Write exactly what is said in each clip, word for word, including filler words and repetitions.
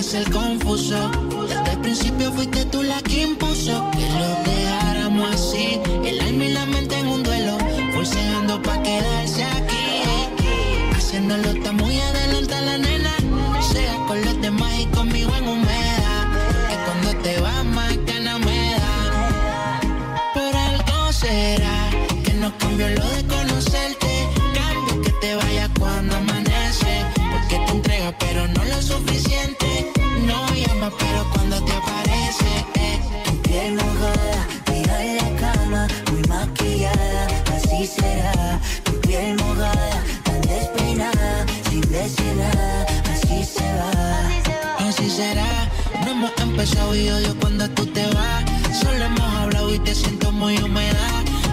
eres el confuso. Desde el principio fuiste tú la que impuso que lo dejáramos así. El alma y la mente en un duelo, forceando pa' quedarse aquí. Haciéndolo está muy adelante la nena, sea con los demás y conmigo en humedad. Que cuando te vas más ganas me da. Por algo será que nos cambió lo de conocerte. Cambio que te vayas cuando amanece, porque te entregas pero no lo suficiente. No llamas pero cuando te aparece, eh. Tu piel mojada, tirada en la cama, muy maquillada, así será. Tu piel mojada, tan despeinada, sin decir nada, así se va. Así será, no hemos empezado y odio cuando tú te vas. Solo hemos hablado y te siento muy húmeda.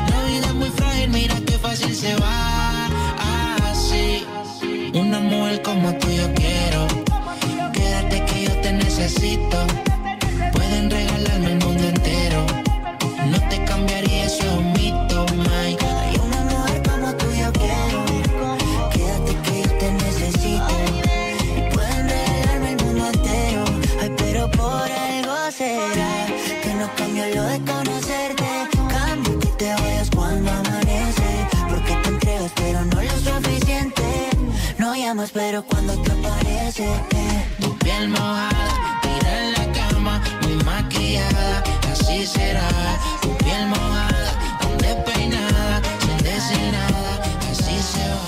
La vida es muy frágil, mira qué fácil se va. Así, una mujer como tú yo quiero. Quédate que yo te necesito. Pueden regalarme el mundo entero. No te cambiaría, eso es un mito, Mike. Hay una mujer como tú yo quiero. Quédate que yo te necesito. Y pueden regalarme el mundo entero. Ay, pero por algo será que nos cambió lo de conocerte. Cambio que te vayas cuando amanece, porque te entregas pero no lo suficiente. No llamas pero cuando te aparece, eh. Tu piel mojada, tirada en la cama, muy maquillada, así será. Tu piel mojada, tan despeinada, sin decir nada, así se va.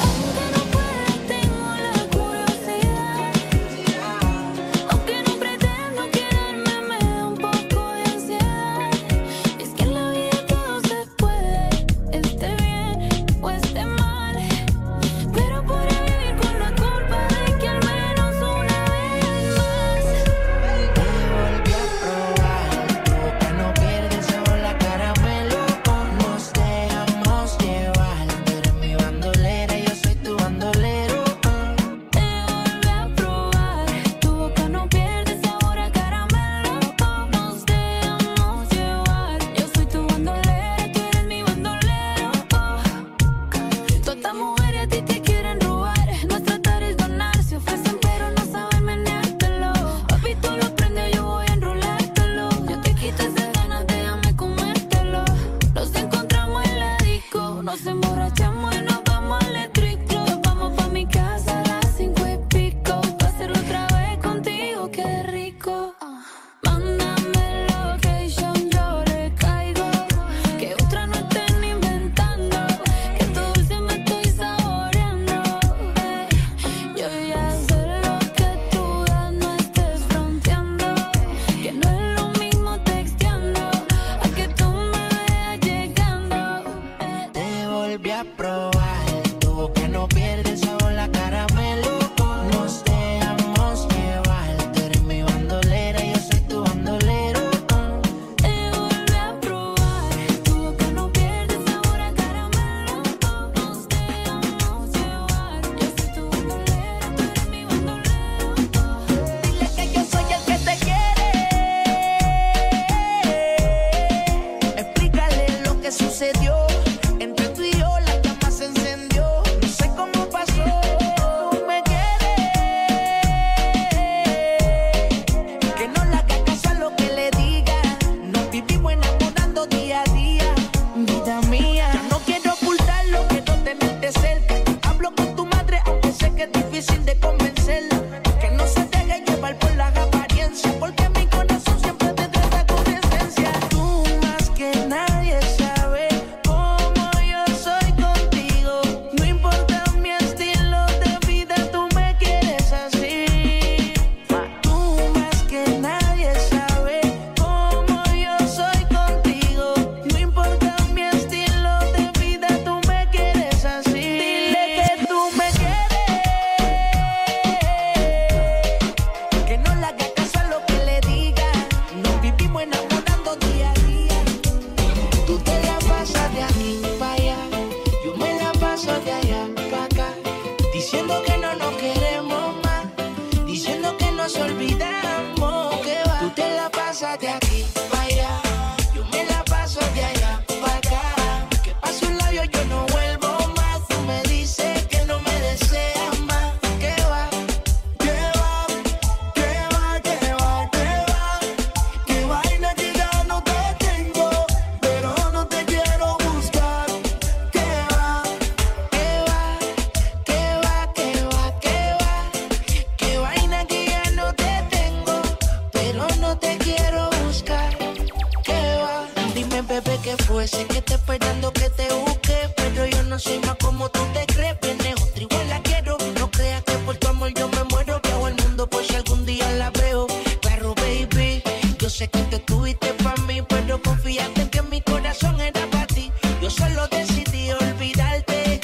veces que te esperando que te busque, pero yo no soy más como tú te crees. Vienes otra igual la quiero, no creas que por tu amor yo me muero. Viajo el mundo por si algún día la veo. Claro, baby, yo sé que tú estuviste para mí, pero confiaste que mi corazón era para ti. Yo solo decidí olvidarte,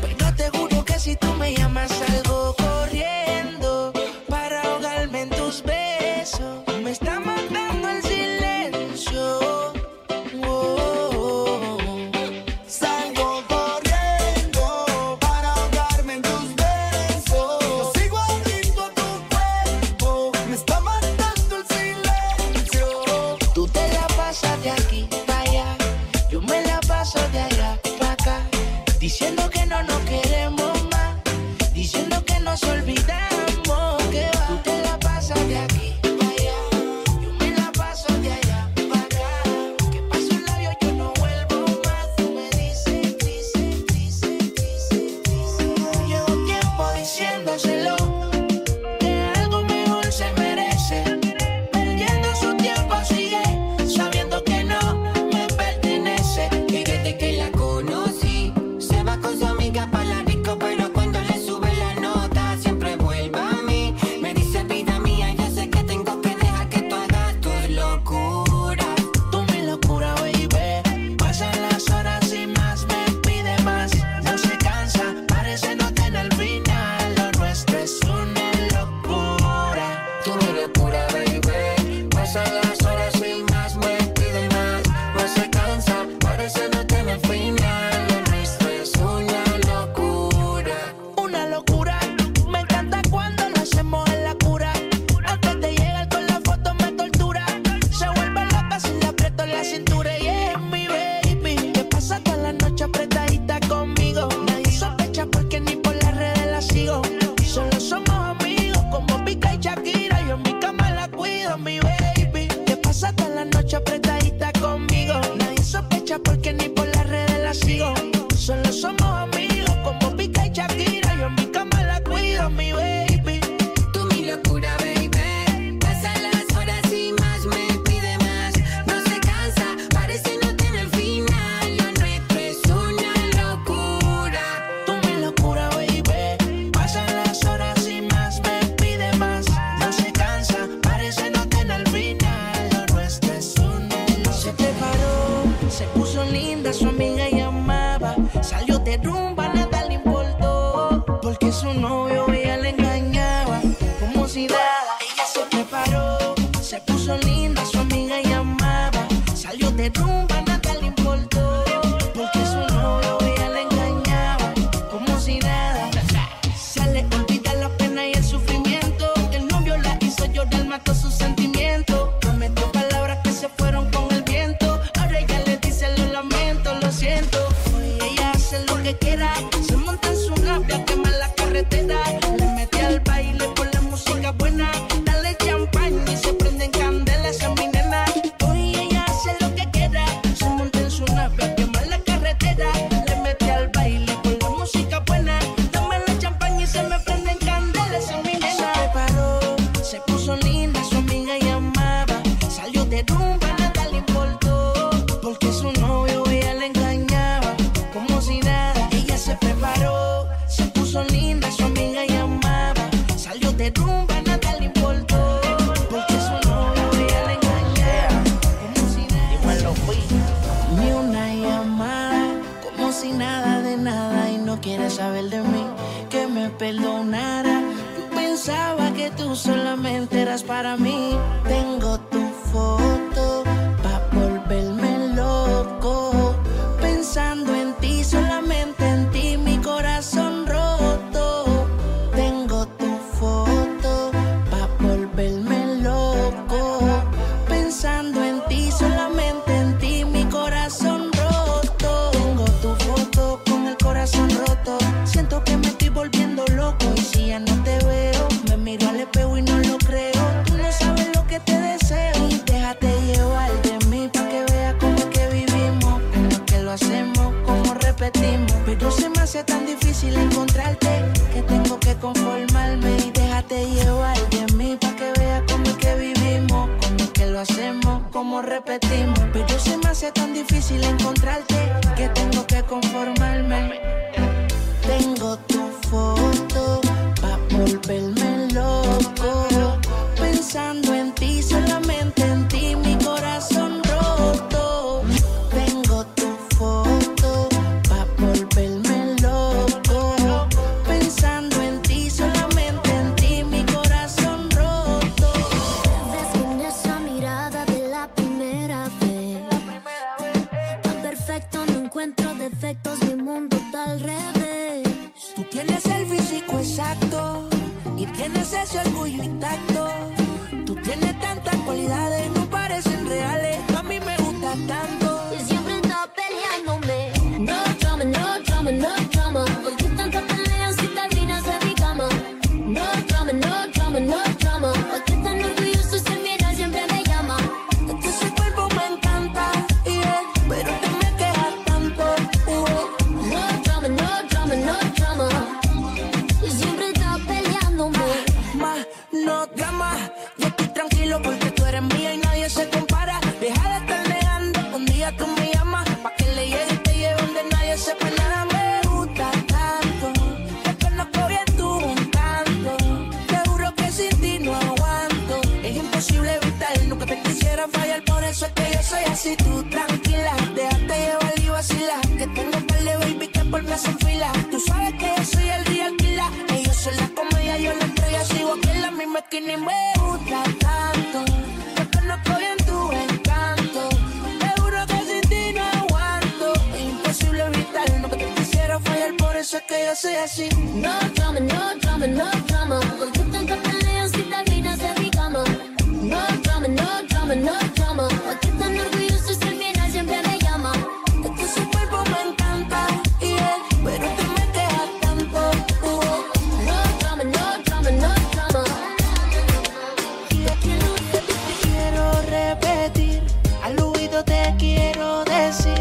pero te juro que si tú me llamas salgo corriendo para ahogarme en tus besos. Me está matando el silencio. Diciendo que no nos queremos más, diciendo que nos olvidamos, que va. Tú te la pasas de aquí para allá, yo me la paso de allá para acá. Que paso el labio yo no vuelvo más. Tú me dices, dices, dices, dices, dices. Llevo tiempo diciéndoselo, que algo mejor se merece. Perdiendo su tiempo sigue, sabiendo que no me pertenece. Fíjate que la conocí, con su amiga para la disco, pero cuando le sube la nota siempre vuelve a mí. Me dice, vida mía, yo sé que tengo que dejar que tú hagas tus locuras. Tú mi locura, baby. Pasan las horas y más me pide más. No se cansa, parece no tener el final. Lo nuestro es una locura. Tú mi locura, baby. Pasan las horas y más me pide más. No se cansa, parece no tener el final. Solo somos amigos como Pica y Shakira. Yo en mi cama la cuido, mi baby. Tú mi locura, baby. Pasan las horas y más me pide más. No se cansa, parece no tener final. Lo nuestro es una locura. Tú mi locura, baby. Pasan las horas y más me pide más. No se cansa, parece no tener final. Lo nuestro es una locura. Se preparó, se puso linda, su amiga llamaba. Salió de rumba, nada le importó, porque su novio ella le engañaba como si nada. Ella se preparó, se puso linda, su amiga llamaba. Salió de rumba, nada le importó, porque su novio ella le engañaba como si nada. Se le olvida la pena y el sufrimiento. El novio la hizo llorar, mató sus sentimientos. Prometió palabras que se fueron con el viento. Ahora ella le dice, lo lamento, lo siento. Hace lo que quiera, se monta en su rabia, quema la carretera. Le mete al baile con la música buena, dale champaña y se prenden candelas a mi nena. Hoy ella hace lo que quiera, se monta en su rabia, quema la carretera. Le mete al baile con la música buena, dame la champaña y se me prenden candelas a mi nena. Se preparó, se puso linda, su amiga llamaba. Salió de rumba, nada le importó, porque su novio ella le engañaba como si nada. Ella se preparó, se puso linda, su amiga llamaba. Salió de rumba, nada le importó, porque su novio ella le engañaba como si nada. Y me lo fui. Ni una llamada, como si nada de nada. Y no quiere saber de mí, que me perdonara. Yo pensaba que tú solamente eras para mí. Tengo tu foto pa' volverme loco, pensando en ti, solamente en ti, mi corazón roto. Tengo tu foto pa' volverme loco, pensando en ti, solamente en ti, mi corazón roto. Tengo tu foto con el corazón roto, siento que me estoy volviendo loco. Y si ya no te veo, me miro al espejo y no lo creo. Tú no sabes lo que te deseo, y déjate llevar de mí pa' que veas cómo es que vivimos, cómo es que lo hacemos, cómo repetimos. Pero se me hace tan difícil encontrarte, que tengo que conformarme. Y déjate llevar de mí pa' que veas cómo es que vivimos, cómo es que lo hacemos, cómo repetimos, pero se me hace tan difícil encontrarte que tengo que conformarme. Tengo tu foto pa' volverme loco, pensando en ti, solamente en ti, mi corazón roto. Tengo tu foto pa' volverme loco, pensando en ti, solamente en ti, mi corazón roto. Desde que esa mirada de la primera vez, tan perfecto, no encuentro defectos, mi mundo está al revés. Tú tienes el físico exacto y tienes ese orgullo intacto. Tú tienes tantas cualidades, no parecen reales. A mí me gusta tanto. Y siempre está peleándome. No drama, no drama, no drama. ¿Por qué tanta pelea si te adivinas de mi cama? No drama, no drama, no drama. ¿Por qué tan orgulloso y se mira siempre me llama? Es que ese cuerpo me encanta, yeah, pero te me quejas tanto. Uh. No drama, no drama, no drama. No drama, yo estoy tranquilo porque tú eres mía y nadie se compara. Deja de estar negando, un día tú me llamas pa' que le llegue y te lleve donde nadie sepa nada. Me gusta tanto, te conozco bien tú un canto. Te juro que sin ti no aguanto, es imposible evitar, nunca te quisiera fallar. Por eso es que yo soy así, tú tranquila, déjate llevar y vacila, que tengo un par de baby que por mí hacen fila. Tú sabes que yo soy el real killer, ellos son la comedia, yo la entrega, sigo aquí en la misma. Que ni me gusta tanto, yo conozco bien tu encanto. Te juro que sin ti no aguanto, es imposible evitar, no que te quisiera fallar. Por eso es que yo soy así. No drama, no drama, no drama. ¿Por qué tantas peleas si te adivinas de mi cama? No drama, no drama, no drama. ¿Por qué tan orgulloso y si al final siempre me llama? Es que su cuerpo me encanta, yeah, pero te me quejas tanto. uh. No drama, no drama, no drama. Al oído te quiero decir,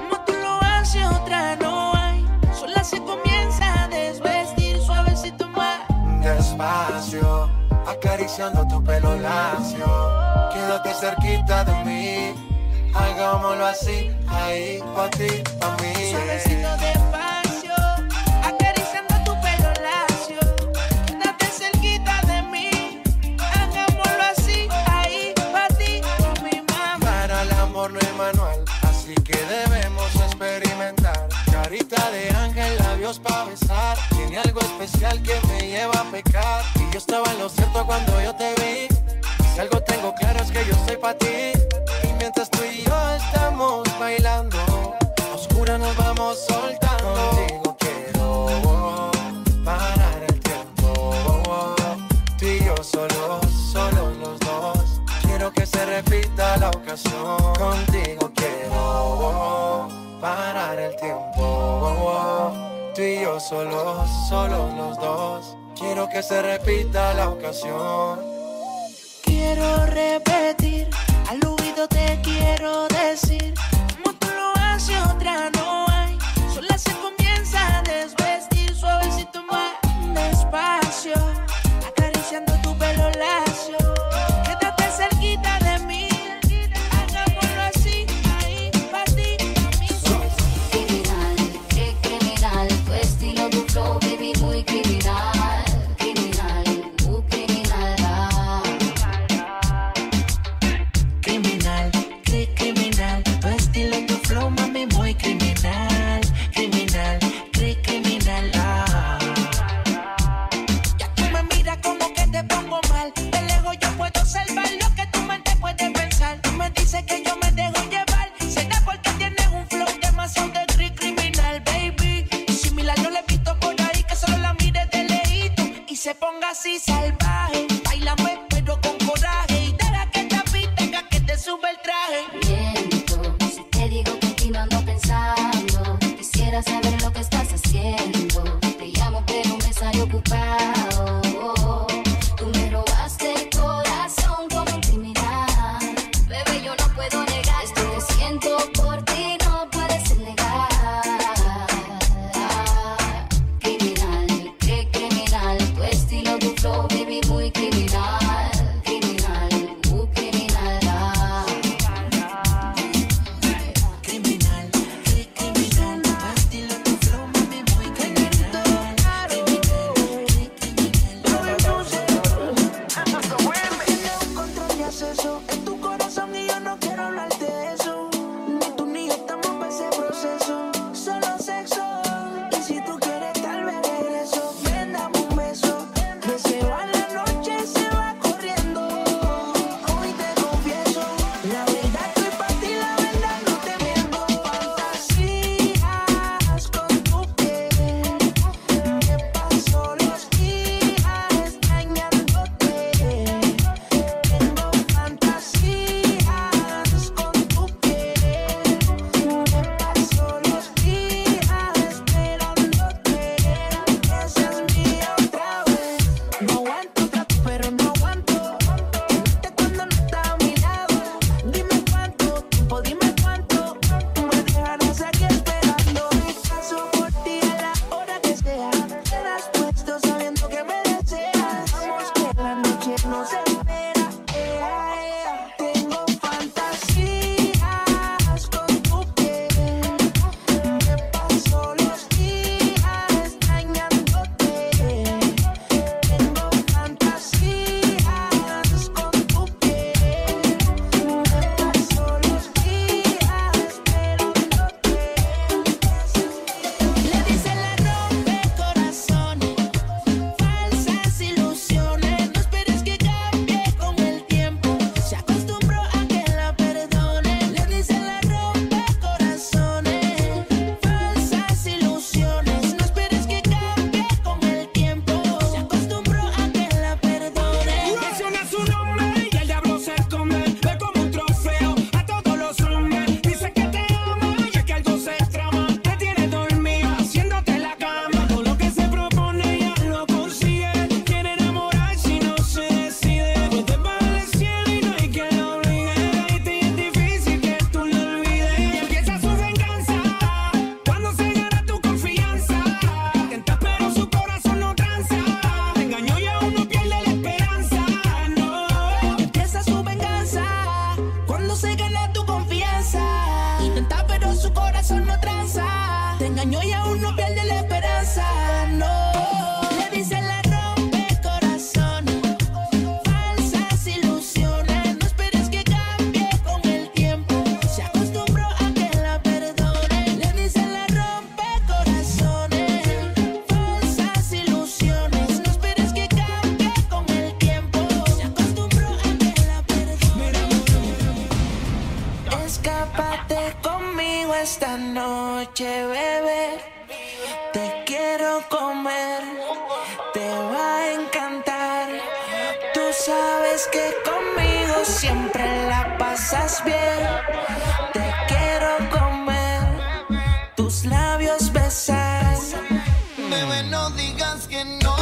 como tú lo haces otra no hay. Sola se comienza a desvestir, suavecito más. Despacio, acariciando tu pelo lacio. Quédate cerquita de mí, hagámoslo así, ahí, pa' ti, pa' mí. Suavecito despacio, acariciando tu pelo lacio. Quédate cerquita de mí, hagámoslo así, ahí, pa' ti, pa' mí, mamá. Para el amor no hay manual, así que debemos experimentar. Carita de ángel, labios pa' besar. Tiene algo especial que me lleva a pecar. Y yo estaba en lo cierto cuando yo te vi. Si algo tengo claro es que yo soy pa' ti. Y mientras tú y yo estamos bailando, a oscura nos vamos soltando. Contigo quiero parar el tiempo, tú y yo solos, solos los dos. Quiero que se repita la ocasión. Contigo quiero parar el tiempo, tú y yo solos, solos los dos. Quiero que se repita la ocasión. Quiero repetir, al oído te quiero decir, como tú lo haces otra no hay. Sola se comienza a desvestir, suavecito más. Despacio, acariciando tu pelo lacio. Quédate cerquita de mí, hagámoslo así, ahí, pa' ti, pa' mí. Criminal, qué criminal, tu estilo, tu flow, baby, muy criminal. Así salvaje, bailame pero con coraje y deja que esta pista tenga que te sube el traje. Miento, si te digo que aquí no ando pensando. Quisiera saber lo que estás haciendo. Te llamo pero me sale ocupado. Oh, oh, oh. Tú me robaste el corazón como un criminal. Bebé, yo no puedo negar esto que siento por ti, no puedes negar. Baby, escápate conmigo esta noche, bebé. Te quiero comer, te va a encantar. Tú sabes que conmigo siempre la pasas bien. Te quiero comer, tus labios besar. Bebé, no digas que no.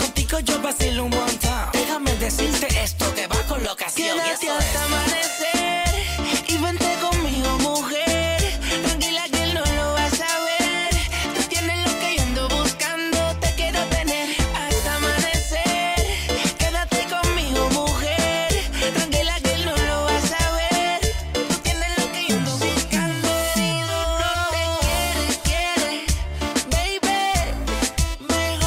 Contigo yo vacilo un montón. Déjame decirte esto, te va con locación. Quédate hasta amanecer y vente conmigo, mujer. Tranquila que él no lo vas a ver. Tú tienes lo que yo ando buscando, te quiero tener hasta amanecer. Quédate conmigo, mujer. Tranquila que él no lo vas a ver. Tú tienes lo que yo ando buscando. Si no te quiere, quiere, baby, mejor.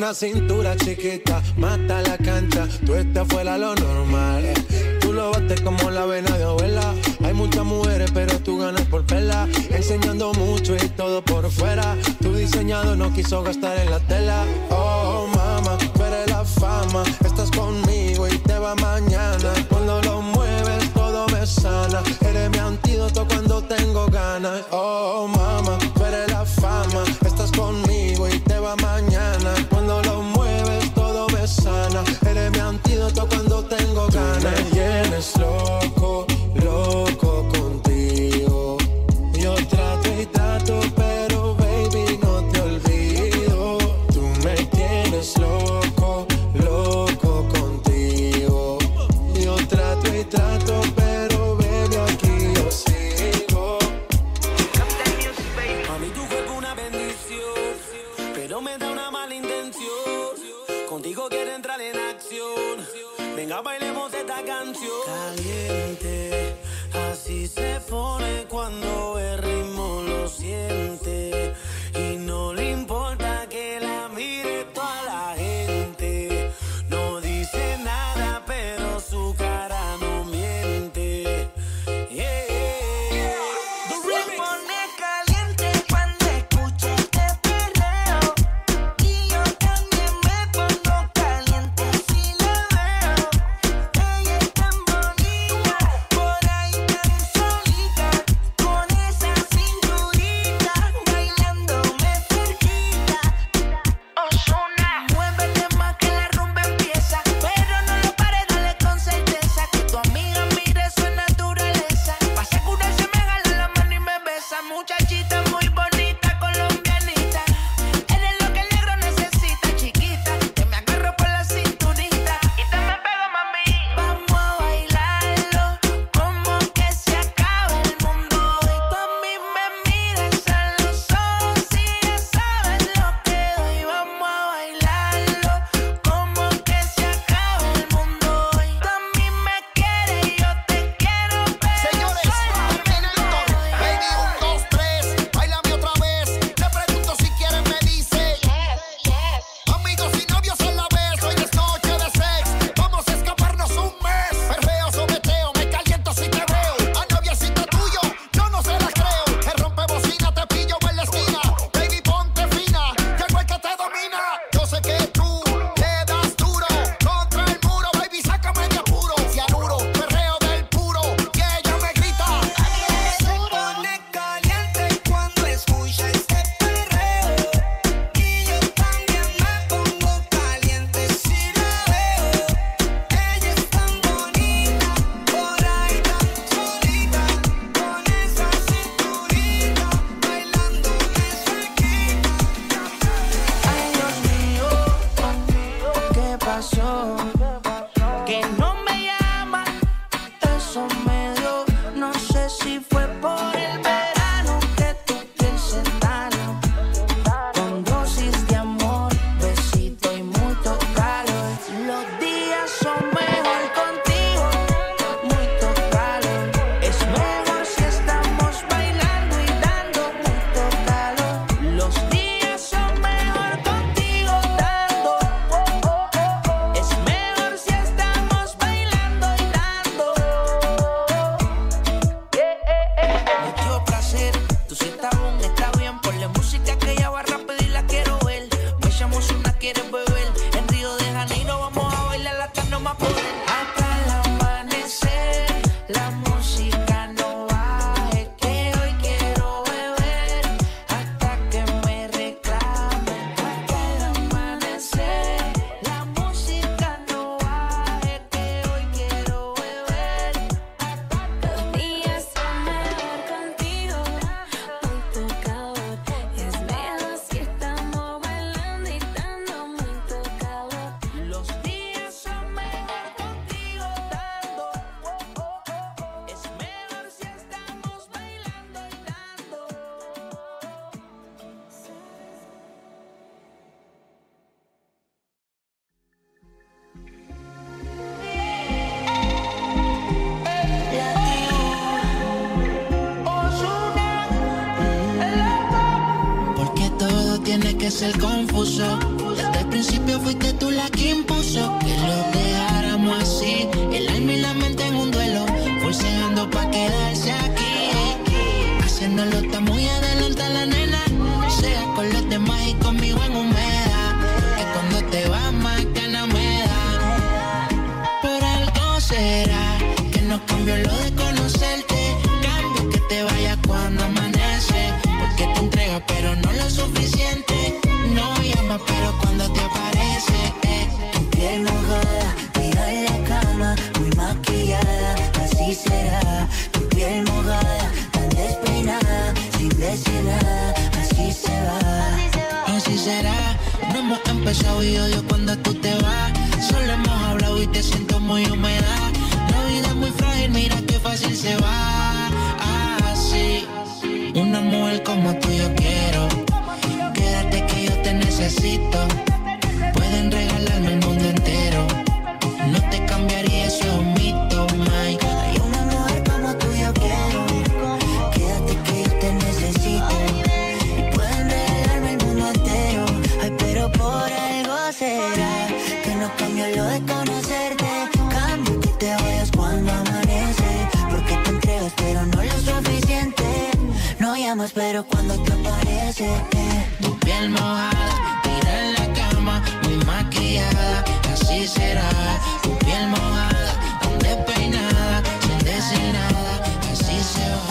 Una cintura chiquita, mata la cancha. Tú estás fuera lo normal. Tú lo bates como la vena de abuela. Hay muchas mujeres, pero tú ganas por pela. Enseñando mucho y todo por fuera. Tu diseñado no quiso gastar en la tela. Oh, mama, tú eres la fama. Estás conmigo y te va mañana. Cuando lo mueves, todo me sana. Eres mi antídoto cuando tengo ganas. Oh, mama, tú eres la fama. Estás conmigo y te va mañana. Cuando lo mueves, todo me sana. Eres mi antídoto cuando tengo ganas. Tú me tienes loco, loco contigo. Yo trato y trato, pero baby, no te olvido. Tú me tienes loco, loco contigo. Yo trato y trato, pero baby, aquí yo sigo. A mí tú fue una bendición, pero me da una mala intención. Contigo quiero entrar en acción. Venga, bailemos esta canción. Caliente, así se pone cuando el ritmo lo siente. Y no le importa que la mire toda la gente. No dice nada, pero su cara no miente. Yeah. Tiene que ser confuso. Desde Al principio fuiste tú la que impuso que lo dejáramos así. El alma y la mente en un duelo, forceando pa' quedarse aquí. Haciéndolo está muy adelante la nena, sea con los demás y conmigo en humedad. Que cuando te vas más ganas me da. Por algo será que nos cambió lo de conocerte. Cambio que te vayas cuando amanece, porque te entregas pero no lo suficiente. No llama pero cuando te aparece, eh. Tu piel mojada, tira en la cama, muy maquillada, así será. Tu piel mojada, tan despeinada, sin decir nada, así se va. Así será, no hemos empezado y odio cuando tú te vas. Solo hemos hablado y te siento muy húmeda. La vida es muy frágil, mira qué fácil se va. Así, una mujer como tú yo quiero. Necesito, pueden regalarme el mundo entero. No te cambiaría, eso es un mito, Mike. Hay una mujer como tú yo quiero. Quédate que yo te necesito. Y pueden regalarme el mundo entero. Ay, pero por algo será que nos cambió lo de conocerte. Cambio que te vayas cuando amanece, porque te entregas pero no lo suficiente. No llamas pero cuando te aparece, eh. Piel mojada, tira en la cama, muy maquillada, así será. Tu piel mojada, tan despeinada, sin decir nada, así se va.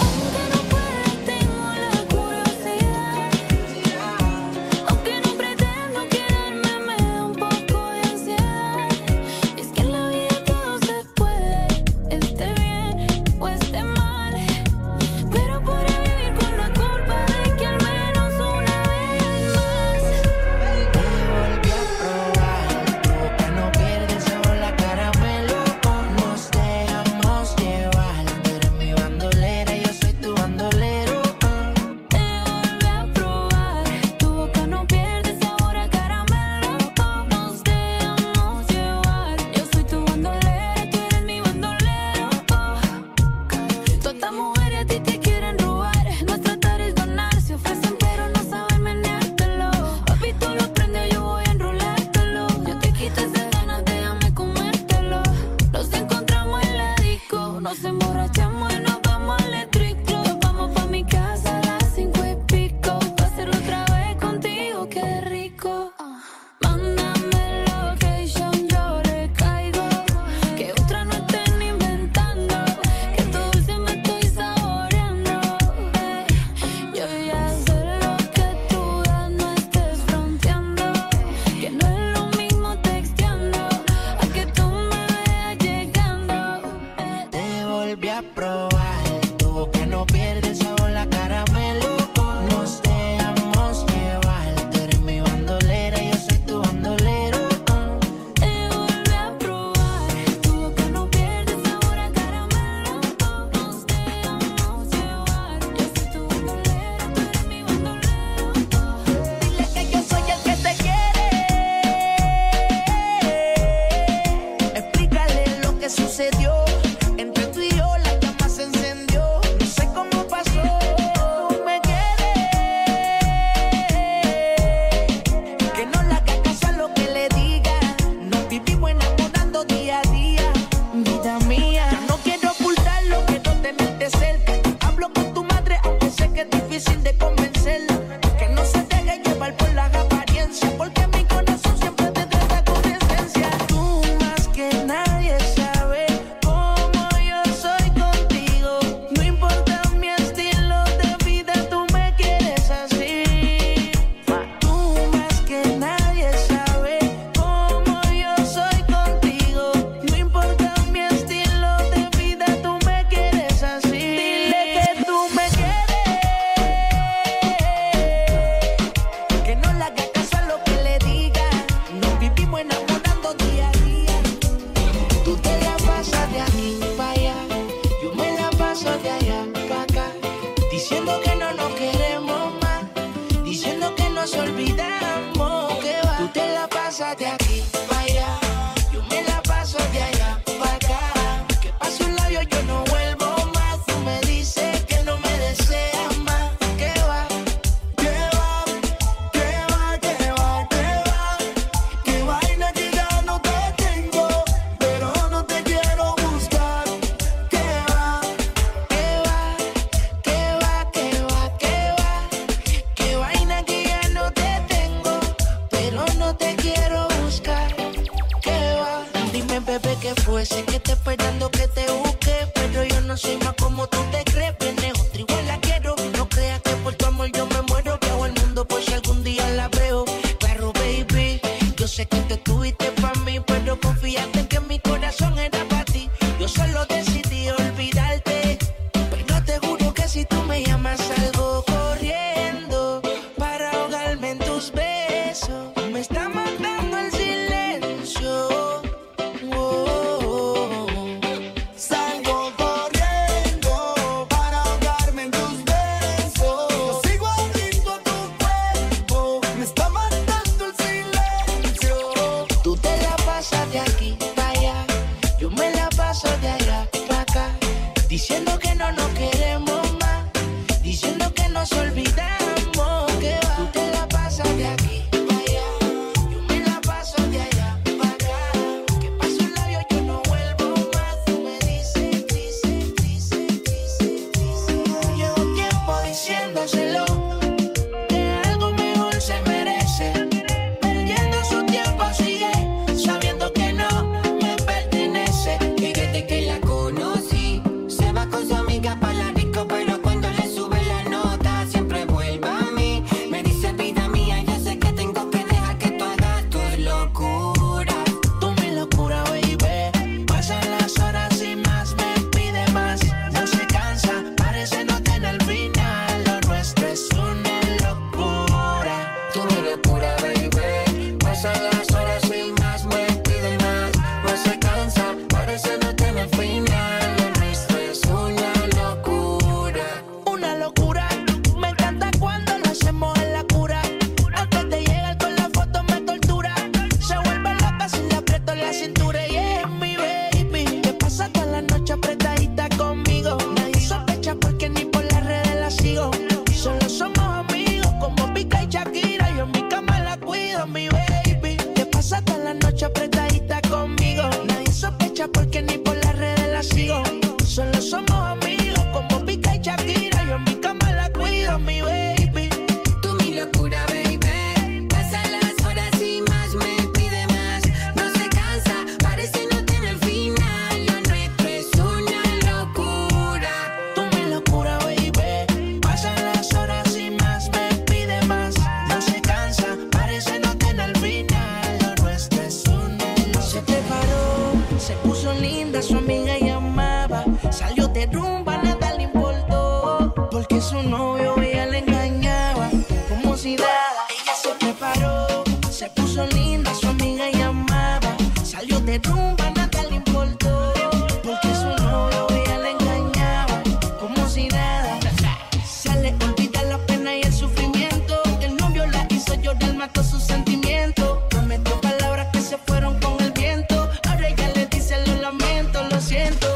bebé, que fue? Sé que te esperando que te busque, pero yo no soy más como tú te crees. Vienes otra igual la quiero, no creas que por tu amor yo me muero. Viajo al mundo por si algún día la veo. Claro, baby, yo sé que te tuviste para mí, pero confiaste que mi corazón era para ti. Yo solo decidí olvidarte, pero te juro que si tú me llamas salgo corriendo para ahogarme en tus besos. Me está matando el silencio. Diciendo que no nos queremos más, diciendo que nos olvidamos, que va. Tú te la pasas de aquí para allá, yo me la paso de allá para acá. Que paso el labio, yo no vuelvo más. Tú me dices, dices, dices, dices, dices. Llevo tiempo diciéndoselo, que algo mejor se merece. Perdiendo su tiempo sigue, sabiendo que no me pertenece. Fíjate que la conocí, con su amiga para la disco, pero cuando le sube la nota siempre vuelve a mí. Me dice, vida mía, yo sé que tengo que dejar que tú hagas tus locuras. Tú mi locura, baby. Pasan las horas y más me pide más. No se cansa, parece no tener el final. Lo nuestro es una locura. Tú mi locura, baby. Pasan las horas y más me pide más. No se cansa, parece no tener el final. Solo somos amigos como Pica y Shakira. Yo en mi cama la cuido, mi baby. Tú mi locura, baby. Pasan las horas y más me pide más. No se cansa, parece no tener final. Lo nuestro es una locura. Tú mi locura, baby. Pasan las horas y más me pide más. No se cansa, parece no tener final. Lo nuestro es una locura. Se preparó, se puso linda, su amiga llamaba. Salió de rumba, nada le importó, porque su novio ella le engañaba como si nada. Ella se preparó, se puso linda, su amiga llamaba. Salió de rumba, nada le importó, porque su novio ella le engañaba como si nada. Se le olvida la pena y el sufrimiento. El novio la hizo llorar, mató sus sentimientos. Prometió palabras que se fueron con el viento. Ahora ella le dice, lo lamento, lo siento.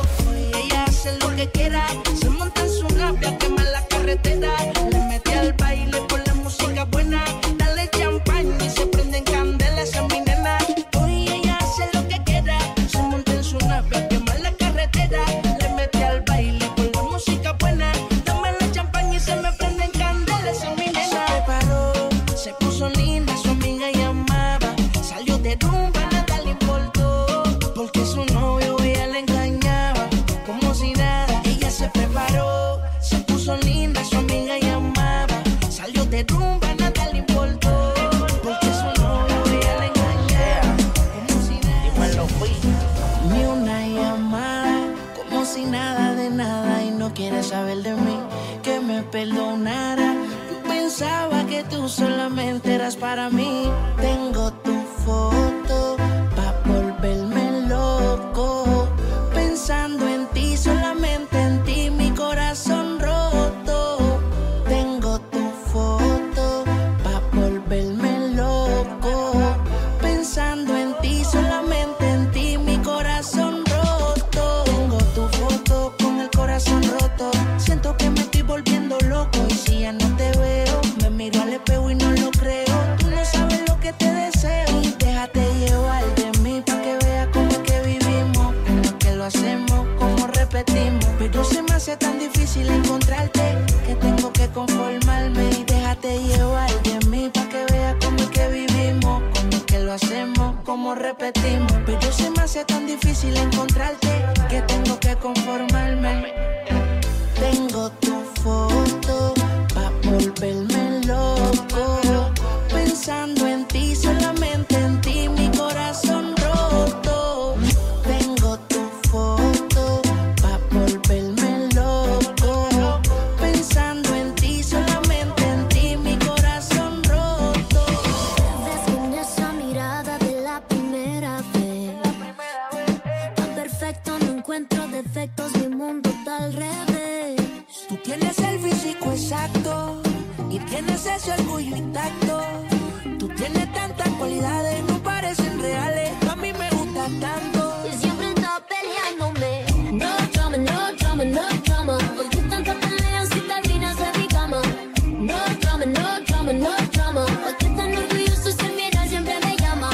Lo que quiera, se monta en su rabia, quema la carretera. Le mete al baile con la música buena. Dale champaña y se prenden candelas a mi nena. Hoy ella hace lo que quiera, se monta en su rabia, quema la carretera. Le mete al baile con la música buena. Dame la champaña y se me prenden candelas a mi nena. Se preparó, se puso linda, su amiga llamaba. Salió de rumba, nada le importó, porque su novio ella le engañaba como si nada. Ella se preparó, se puso linda, su amiga llamaba. Salió de rumba, nada le importó, porque su novio ella le engañaba como si nada. Y me lo fui. Ni una llamada, como si nada de nada. Y no quiere saber de mí, que me perdonara. Yo pensaba que tú solamente eras para mí. Tengo tu foto pa' volverme loco, pensando en ti, solamente en ti, mi corazón roto. Tengo tu foto pa' volverme loco, pensando en ti, solamente en ti, mi corazón roto. Tengo tu foto con el corazón roto, siento que me estoy volviendo loco. Y si ya no te veo, me miro al espejo y no lo creo. Tú no sabes lo que te deseo, y déjate llevar de mí pa' que veas cómo es que vivimos, cómo es que lo hacemos, cómo repetimos. Pero se me hace tan difícil encontrarte, que tengo que conformarme. Y déjate llevar de mí pa' que veas cómo es que vivimos, cómo es que lo hacemos, cómo repetimos. Pero se me hace hace tan difícil encontrarte que tengo que conformarme. Tengo tu foto pa' volverme loco, pensando en ti, solamente en ti, mi corazón roto. Tengo tu foto pa' volverme loco, pensando en ti, solamente en ti, mi corazón roto. Desde esa mirada de la primera vez, tan perfecto, no encuentro defectos, mi mundo está al revés. Tú tienes el físico exacto y tienes ese orgullo intacto. Tú tienes tantas cualidades, no parecen reales. A mí me gusta tanto. Y siempre está peleándome. No drama, no drama, no drama. ¿Por qué tanta pelea si te alineas de mi cama? No drama, no drama, no drama. ¿Por qué tan orgulloso y sin mirar siempre me llama?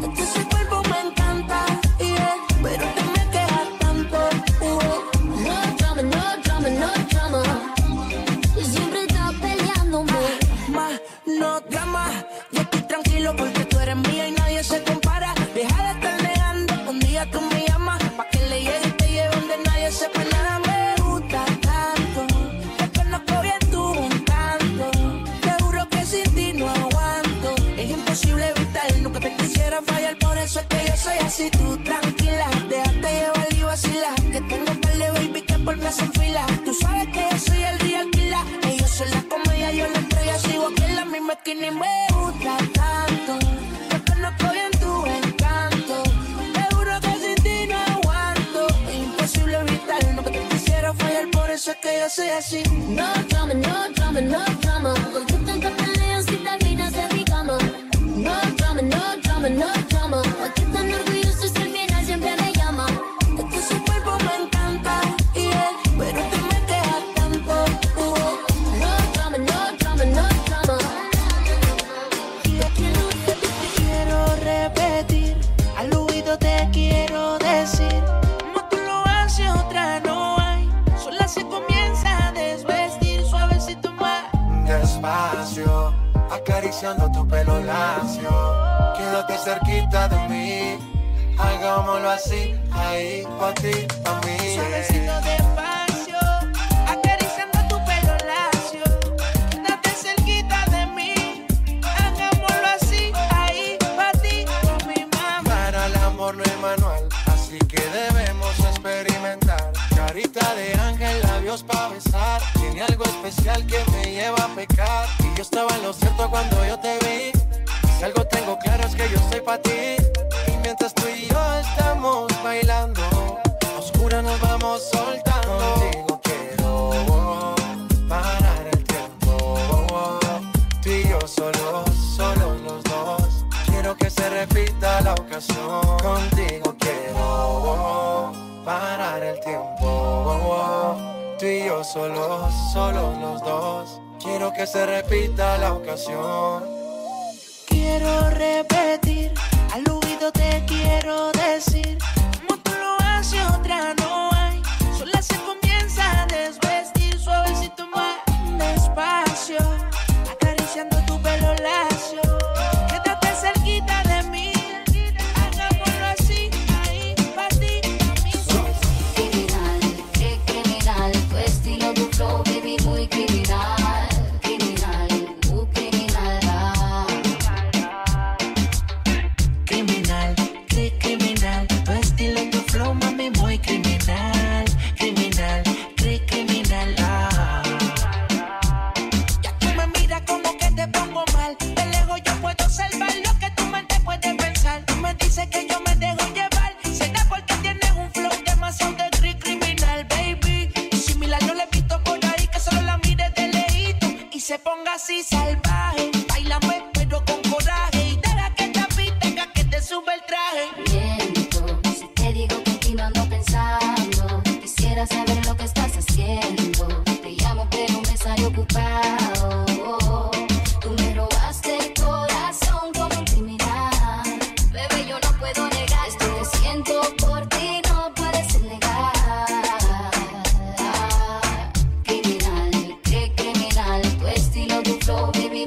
Es que ese cuerpo me encanta, yeah, pero te me quejas tanto. Uh. No drama, no drama, no drama. No drama, yo estoy tranquilo porque tú eres mía y nadie se compara. Deja de estar negando, un día tú me llamas pa' que le llegue y te lleve donde nadie sepa nada. Me gusta tanto, te conozco bien tú un canto. Te juro que sin ti no aguanto, es imposible evitar, nunca te quisiera fallar. Por eso es que yo soy así, tú tranquila, déjate llevar y vacila, que tengo un par de baby que por mí hacen fila. Tú sabes que yo soy el real killer, ellos son la comedia, yo la estrella, sigo aquí en la misma esquina y me gusta tanto, yo conozco bien tu encanto, te juro que sin ti no aguanto, es imposible evitar, no que te quisiera fallar, por eso es que yo soy así. No drama, no drama, no drama, ¿por qué tanta pelea si te alineas de mi cama? No drama, no drama, no drama, ¿por qué tan orgulloso y sin mirar siempre me llama? Es que su cuerpo me encanta, yeah, pero te me quejas tanto. Uh-oh. Acariciando tu pelo lacio, quédate cerquita de mí, hagámoslo así, ahí, pa' ti, pa' mí. Suavecito despacio, acariciando tu pelo lacio, quédate cerquita de mí, hagámoslo así, ahí, pa' ti, pa' mi mamá. Para el amor no hay manual, así que debemos experimentar. Carita de ángel, labios pa' besar, tiene algo especial que me lleva a pecar. Yo estaba en lo cierto cuando yo te vi. Si algo tengo claro es que yo soy pa' ti. Y mientras tú y yo estamos bailando, a oscuras nos vamos soltando. Contigo quiero parar el tiempo. Tú y yo solos, solos los dos. Quiero que se repita la ocasión. Contigo quiero parar el tiempo. Tú y yo solos, solos los dos. Quiero que se repita la ocasión. Quiero repetir, al oído te quiero decir, como tú lo haces otra no hay. Sola se comienza a desvestir, suavecito más despacio, acariciando tu pelo lacio. Quédate cerquita de mí, hagámoslo así, ahí, pa' ti, pa' mí. Criminal, qué criminal, tu estilo, tu flow, baby, muy criminal. Así salvaje, bailame pero con coraje y deja que esta vida tenga que te sube el traje. Miento, si te digo que aquí no ando pensando, quisiera saber lo que estás haciendo. Te llamo pero me sale ocupado. Oh, oh, oh. Tú me robaste el corazón como un criminal. Bebé, yo no puedo negar esto que siento por ti, no puedes negar. Baby,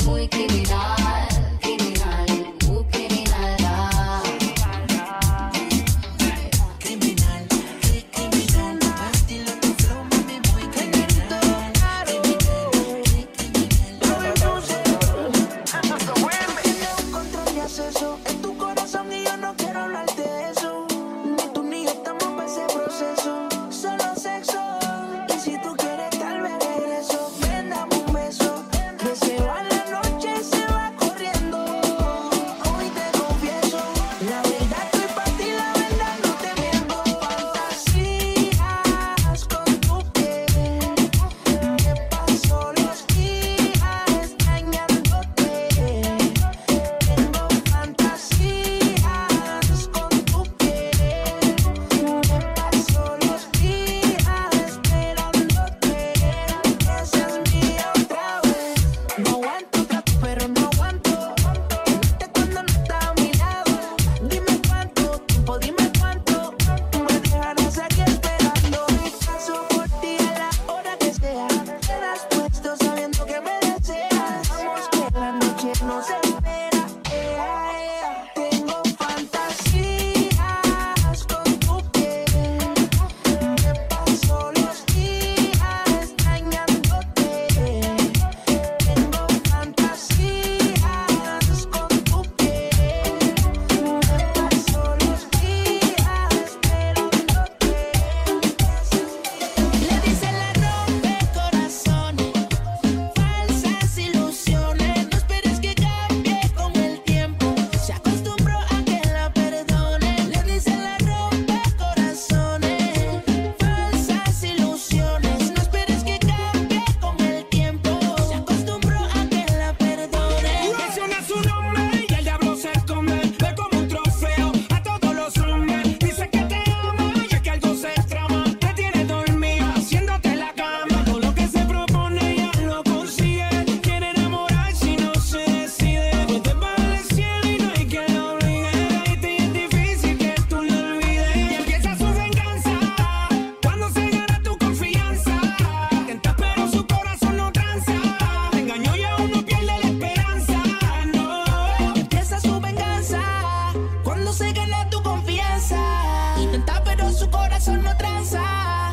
está, pero su corazón no tranza.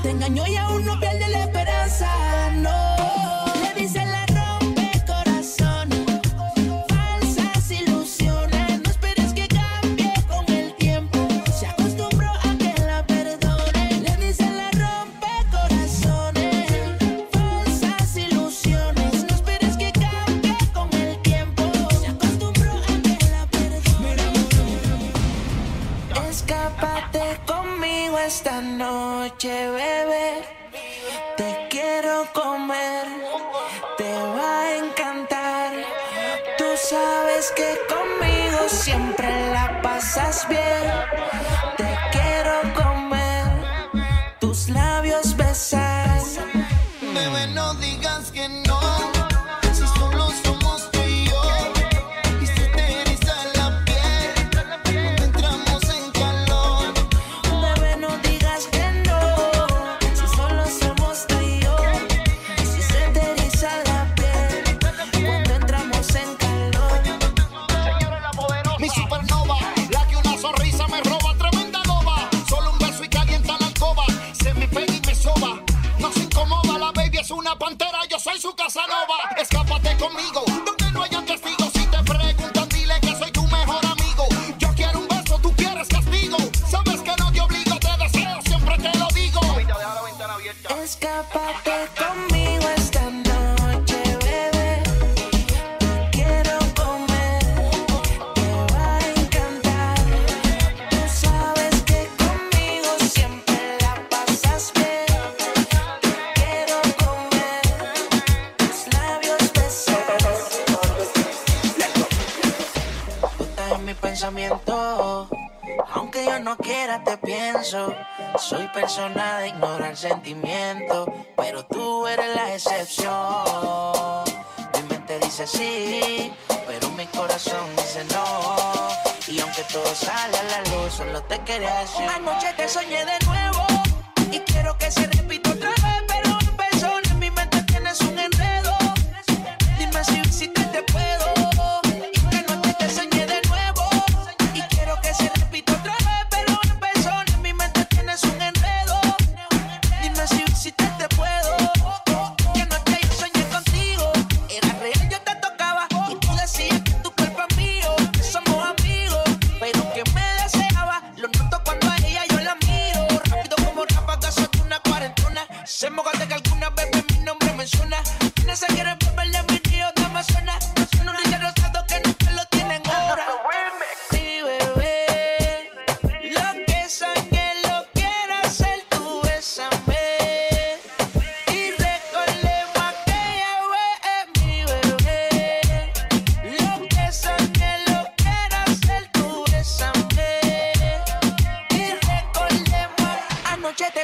Te engañó y aún no pierde la esperanza. No, le dicen la rompe corazón, falsas ilusiones. No esperes que cambie con el tiempo. Se acostumbró a que la perdone. Le dicen la rompe corazones, falsas ilusiones. No esperes que cambie con el tiempo. Se acostumbró a que la perdone. Escápate conmigo esta noche, bebé. Te quiero comer, te va a encantar. Tú sabes que conmigo siempre la pasas bien. Te quiero comer, tus labios besar. Bebé, no digas que no. Una pantera, yo soy su Casanova. Escápate conmigo, donde no hayan testigos. Si te preguntan, dile que soy tu mejor amigo. Yo quiero un beso, tú quieres castigo. Sabes que no te obligo, te deseo, siempre te lo digo. Mamita, deja la ventana abierta. Escápate conmigo esta noche, bebé. Te quiero comer, te va a encantar. Tú sabes que conmigo siempre la pasas bien. Pensamiento, aunque yo no quiera te pienso. Soy persona de ignorar sentimientos, pero tú eres la excepción. Mi mente dice sí, pero mi corazón dice no. Y aunque todo sale a la luz, solo te quería decir. Anoche te soñé de nuevo y quiero que se repita otra vez, pero en persona en mi mente tienes un enredo. Dime si existe, te puedo.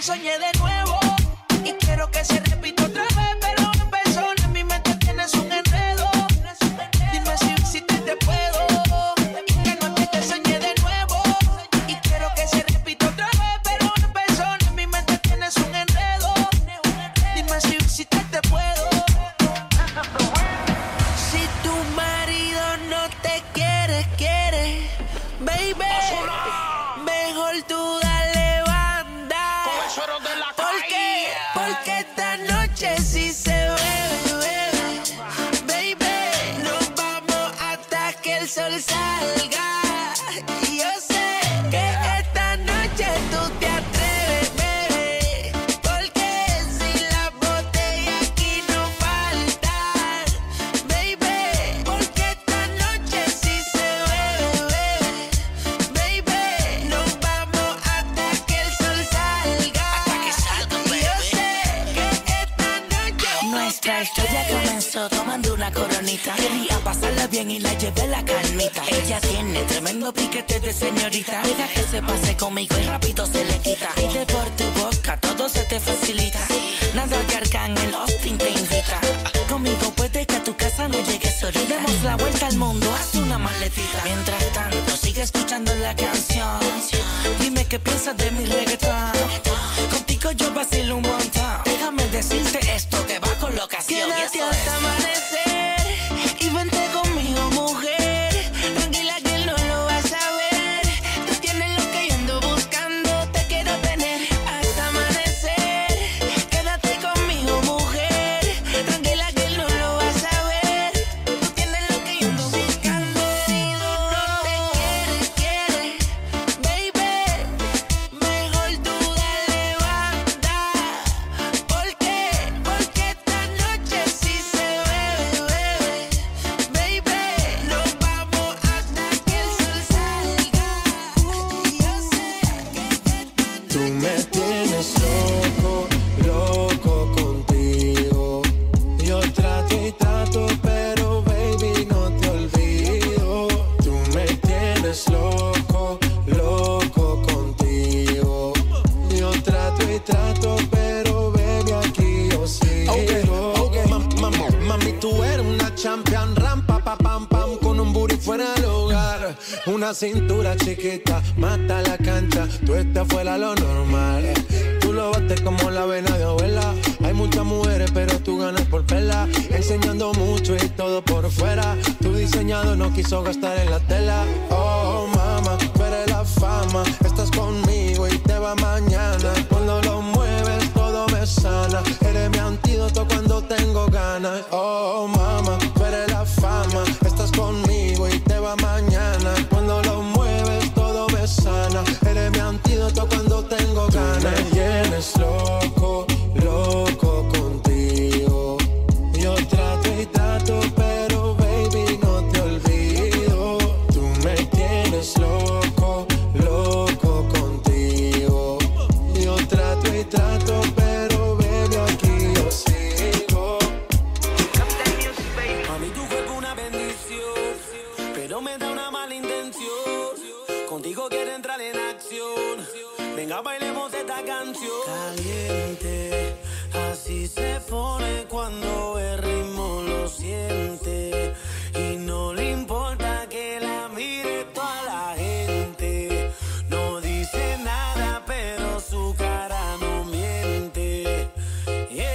Soñé de nuevo y quiero que se repita otra vez, pero en persona en mi mente tienes un enredo. Dime si existe, te puedo. Y que no te soñé de nuevo y quiero que se repita otra vez, pero en persona en mi mente tienes un enredo. Dime si existe, te puedo. Si tu marido no te quiere, quiere, baby, mejor tú dale. Porque, porque esta noche sí se bebe, bebe, baby. Nos vamos hasta que el sol salga. Y yo sé que esta noche tú te atreves, bebé. Porque si la botella aquí no falta, baby. Porque esta noche sí se bebe, bebe, baby. Nos vamos hasta que el sol salga. Nuestra historia comenzó tomando una coronita. Quería pasarla bien y la llevé la calmita. Ella tiene tremendo piquete de señorita. Deja que se pase conmigo y rápido se le quita. Pide por tu boca, todo se te facilita. Nada que Arcángel Austin te invita. Conmigo puede que a tu casa no llegues solita. Demos la vuelta al mundo, haz una maletita. Mientras tanto, sigue escuchando la canción. Dime qué piensas de mi reggaetón. Contigo yo vacilo un montón. Déjame decirte esto, te va con locación. Quédate hasta amanecer y vente conmigo, mujer. Tranquila que él no lo vas a ver. Tú tienes lo que yo ando buscando. Te quiero Tú me tienes loco, loco contigo. Yo trato y trato, pero baby, no te olvido. Tú me tienes loco, loco contigo. Yo trato y trato, pero baby, aquí yo sigo. Okay, okay. Mam, mam, mami, tú eres una champion, rampa, pa, pam, pam, con un booty fuera del hogar. Una cintura chiquita, mata la cancha, tú estás fuera lo normal. Tú lo bates como la vena de abuela. Hay muchas mujeres pero tú ganas por pela. Enseñando mucho y todo por fuera. Tu diseñado no quiso gastar en la tela. Oh mama, tú eres la fama. Estás conmigo y te va mañana. Cuando lo mueves todo me sana. Eres mi antídoto cuando tengo ganas. Oh mama, tú eres la fama. Estás conmigo y te va mañana. Cuando lo mueves todo me sana. Eres mi antídoto cuando tengo ganas. Tú me tienes loco, loco contigo. Yo trato y trato, pero baby no te olvido. Tú me tienes loco, loco contigo. Yo trato y trato, pero baby aquí yo sigo. A mí tú fue una bendición, pero me da una mala intención. Contigo quiero entrar en acción. Venga, bailemos esta canción. Caliente, así se pone cuando el ritmo lo siente. Y no le importa que la mire toda la gente. No dice nada, pero su cara no miente. Yeah.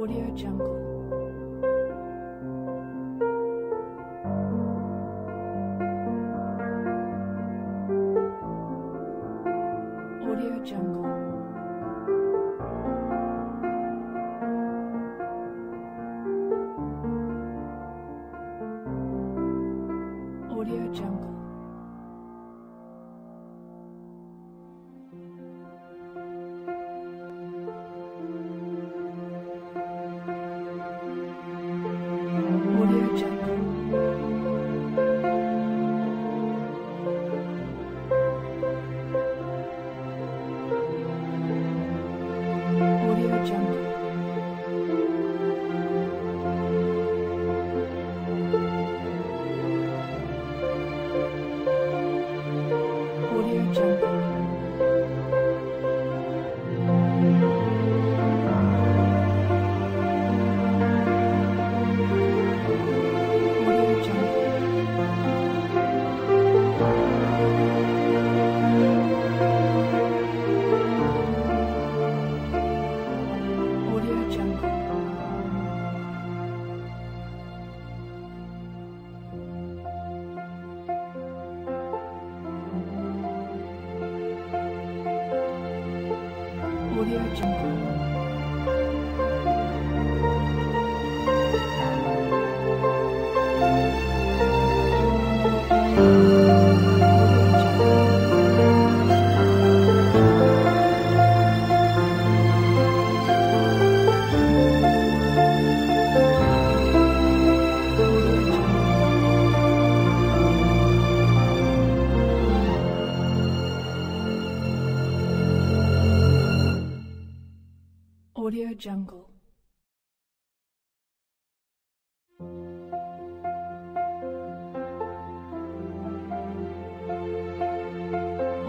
Audio Jungle. Audio Jungle. Audio Jungle. Jungle. Audio Jungle. Audio Jungle.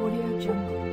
Audio Jungle. Audio Jungle.